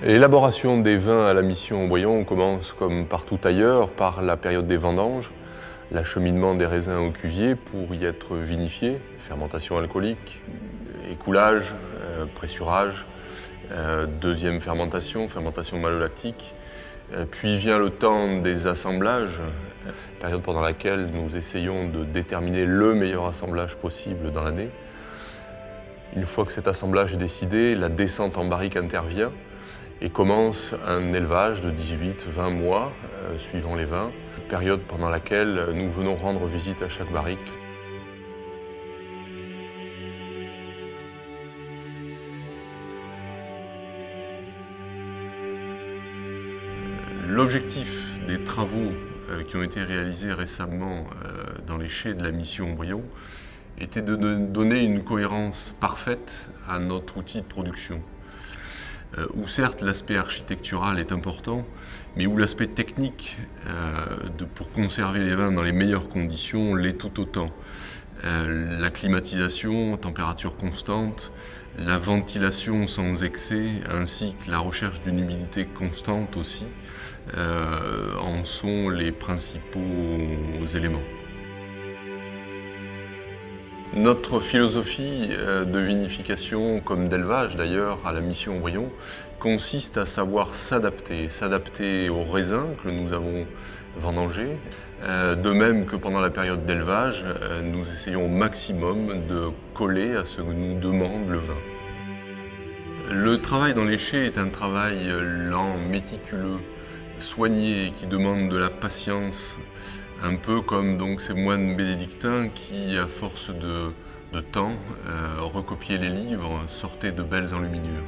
L'élaboration des vins à la Mission Haut-Brion commence, comme partout ailleurs, par la période des vendanges, l'acheminement des raisins au cuvier pour y être vinifiés, fermentation alcoolique, écoulage, pressurage, deuxième fermentation, fermentation malolactique. Puis vient le temps des assemblages, période pendant laquelle nous essayons de déterminer le meilleur assemblage possible dans l'année. Une fois que cet assemblage est décidé, la descente en barrique intervient et commence un élevage de 18-20 mois, suivant les vins, période pendant laquelle nous venons rendre visite à chaque barrique. L'objectif des travaux qui ont été réalisés récemment dans les chais de la Mission Haut-Brion était de donner une cohérence parfaite à notre outil de production, où certes l'aspect architectural est important, mais où l'aspect technique pour conserver les vins dans les meilleures conditions l'est tout autant. La climatisation, température constante, la ventilation sans excès, ainsi que la recherche d'une humidité constante aussi, en sont les principaux éléments. Notre philosophie de vinification, comme d'élevage d'ailleurs, à la Mission Haut-Brion, consiste à savoir s'adapter, aux raisins que nous avons vendangés, de même que pendant la période d'élevage, nous essayons au maximum de coller à ce que nous demande le vin. Le travail dans les chais est un travail lent, méticuleux, soigné, qui demande de la patience, un peu comme donc ces moines bénédictins qui, à force de temps, recopiaient les livres, sortaient de belles enluminures.